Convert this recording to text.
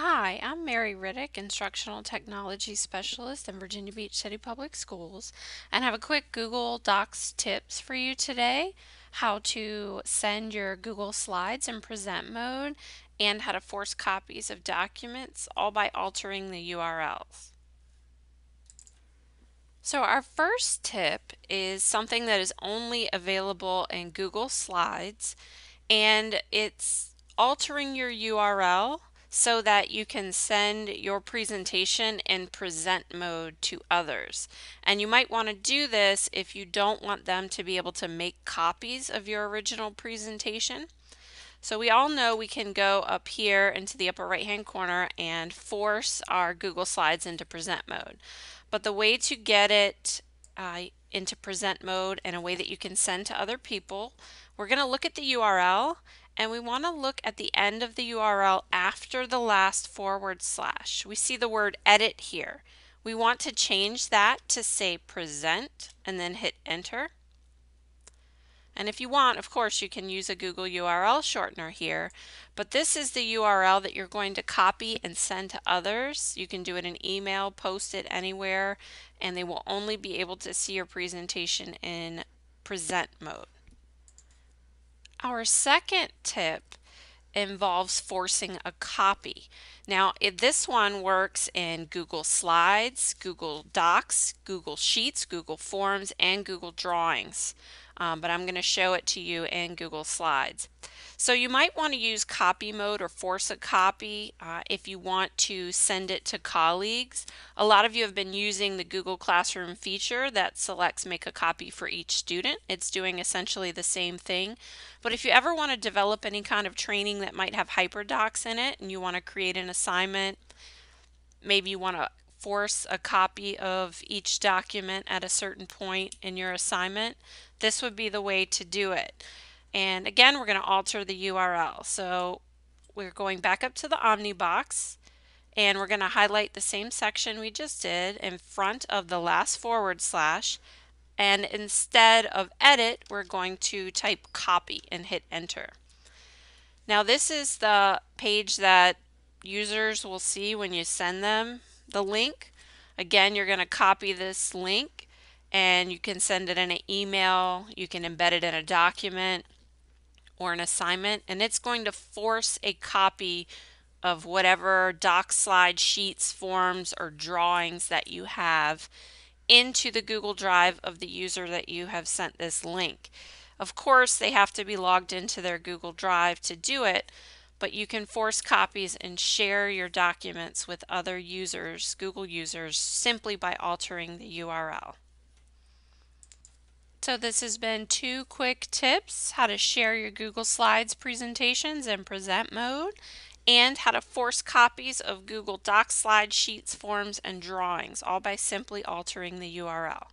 Hi, I'm Mary Riddick, Instructional Technology Specialist in Virginia Beach City Public Schools, and I have a quick Google Docs tips for you today, how to send your Google Slides in present mode, and how to force copies of documents, all by altering the URLs. So our first tip is something that is only available in Google Slides, and it's altering your URL so that you can send your presentation in present mode to others. And you might want to do this if you don't want them to be able to make copies of your original presentation. So we all know we can go up here into the upper right hand corner and force our Google Slides into present mode. But the way to get it into present mode in a way that you can send to other people, we're going to look at the URL, and we want to look at the end of the URL after the last forward slash. We see the word edit here. We want to change that to say present and then hit enter. And if you want, of course, you can use a Google URL shortener here, but this is the URL that you're going to copy and send to others. You can do it in email, post it anywhere, and they will only be able to see your presentation in present mode. Our second tip involves forcing a copy. Now, this one works in Google Slides, Google Docs, Google Sheets, Google Forms, and Google Drawings. But I'm going to show it to you in Google Slides. So you might want to use copy mode or force a copy if you want to send it to colleagues. A lot of you have been using the Google Classroom feature that selects make a copy for each student. It's doing essentially the same thing. But if you ever want to develop any kind of training that might have HyperDocs in it and you want to create an assignment, maybe you want to force a copy of each document at a certain point in your assignment, this would be the way to do it. And again, we're going to alter the URL. So we're going back up to the Omnibox, and we're going to highlight the same section we just did in front of the last forward slash, and instead of edit, we're going to type copy and hit enter. Now this is the page that users will see when you send them the link. Again, you're going to copy this link, and you can send it in an email, you can embed it in a document or an assignment, and it's going to force a copy of whatever doc, slide, sheets, forms, or drawings that you have into the Google Drive of the user that you have sent this link. Of course, they have to be logged into their Google Drive to do it, but you can force copies and share your documents with other users, Google users, simply by altering the URL. So this has been two quick tips, how to share your Google Slides presentations in present mode, and how to force copies of Google Docs, Slides, Sheets, Forms, and Drawings, all by simply altering the URL.